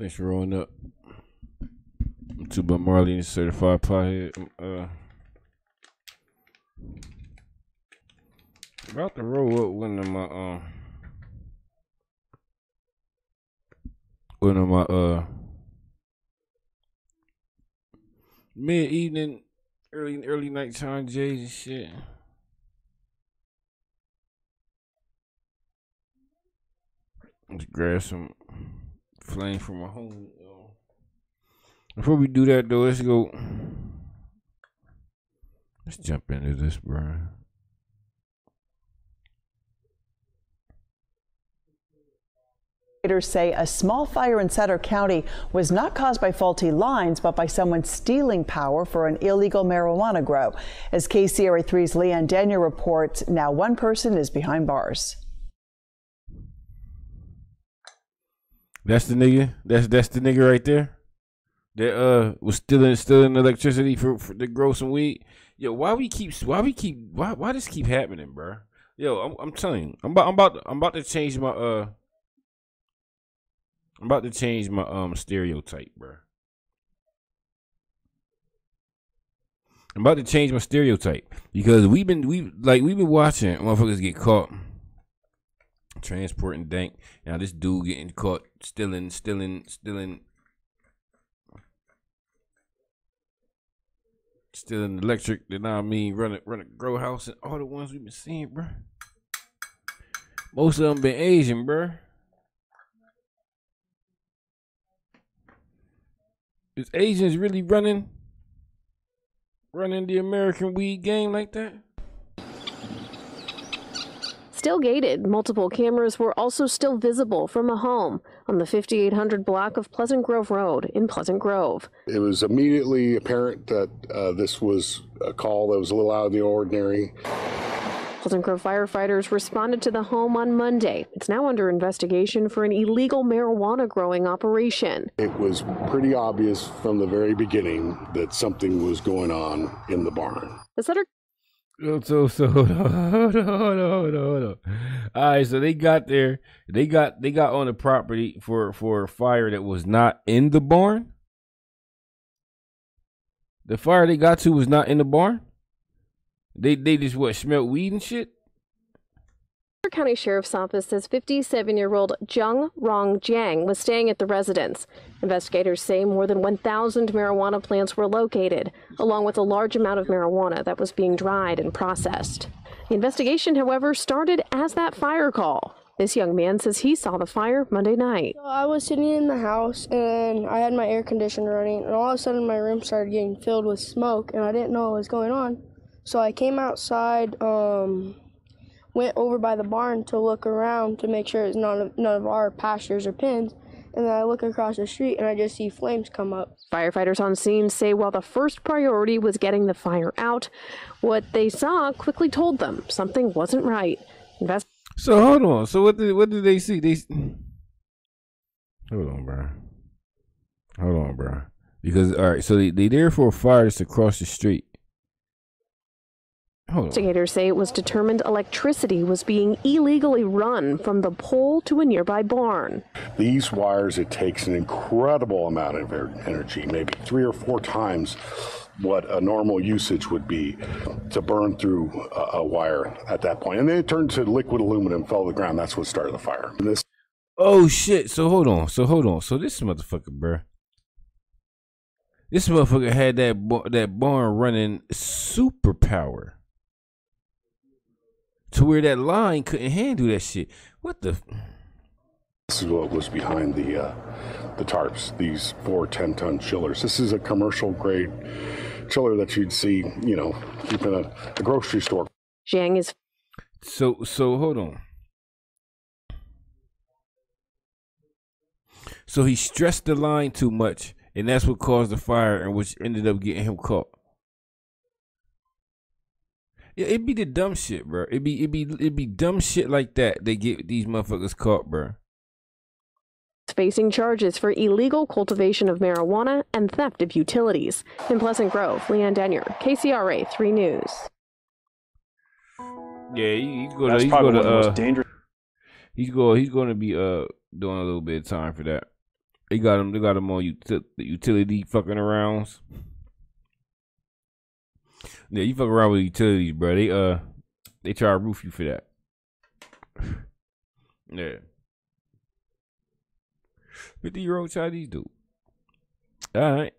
Thanks for rolling up. I'm 2Butt Marley, certified pothead. About to roll up one of my mid-evening, early nighttime J's and shit. Let's grab some flame from my home. Before we do that though, let's jump into this, bro. Say a small fire in Sutter County was not caused by faulty lines, but by someone stealing power for an illegal marijuana grow. As KCRA 3's Leanne Denyer reports, now one person is behind bars. That's the nigga. That's the nigga right there. That was stealing electricity for to grow some weed. Yo, why this keep happening, bro? Yo, I'm telling you, I'm about to change my stereotype, bro. I'm about to change my stereotype because we've been watching motherfuckers get caught transporting dank. Now this dude getting caught stealing electric. You know what I mean? Running grow house and all the ones we've been seeing, bro. Most of them been Asian, bro. Is Asians really running the American weed game like that? Still gated, multiple cameras were also still visible from a home on the 5800 block of Pleasant Grove Road in Pleasant Grove. It was immediately apparent that this was a call that was a little out of the ordinary. Pleasant Grove firefighters responded to the home on Monday. It's now under investigation for an illegal marijuana growing operation. It was pretty obvious from the very beginning that something was going on in the barn. The Sutter. So hold on. All right, so they got there. They got on the property for a fire that was not in the barn. The fire they got to was not in the barn. They just, what, smelled weed and shit? Sutter County Sheriff's Office says 57-year-old Jung Rong Jiang was staying at the residence. Investigators say more than 1,000 marijuana plants were located, along with a large amount of marijuana that was being dried and processed. The investigation, however, started as that fire call. This young man says he saw the fire Monday night. I was sitting in the house, and I had my air conditioner running, and all of a sudden my room started getting filled with smoke, and I didn't know what was going on. So I came outside, went over by the barn to look around to make sure it's none of our pastures or pens, and then I look across the street and I just see flames come up. Firefighters on scene say while the first priority was getting the fire out, what they saw quickly told them something wasn't right. So hold on. So what did they see? Hold on, bro. Because all right, so they there for a fire that's across the street. Investigators say it was determined electricity was being illegally run from the pole to a nearby barn. These wires, it takes an incredible amount of energy, maybe 3 or 4 times what a normal usage would be to burn through a wire at that point. And then it turned to liquid aluminum, fell to the ground. That's what started the fire. Oh, shit. So hold on. So this motherfucker, bruh. This motherfucker had that barn running superpower. To where that line couldn't handle that shit. What the? This is what was behind the tarps. These 4 10-ton chillers. This is a commercial grade chiller that you'd see, you know, in a grocery store. Jiang is. So hold on. So he stressed the line too much, and that's what caused the fire, and which ended up getting him caught. It be the dumb shit, bro. It be dumb shit like that. They get these motherfuckers caught, bro. Facing charges for illegal cultivation of marijuana and theft of utilities in Pleasant Grove. Leanne Denyer, KCRA 3 News. Yeah, he's going to be doing a little bit of time for that. They got them on utility fucking arounds. Yeah, you fuck around with utilities, bro. They try to roof you for that. Yeah. 50-year-old Chinese dude. All right.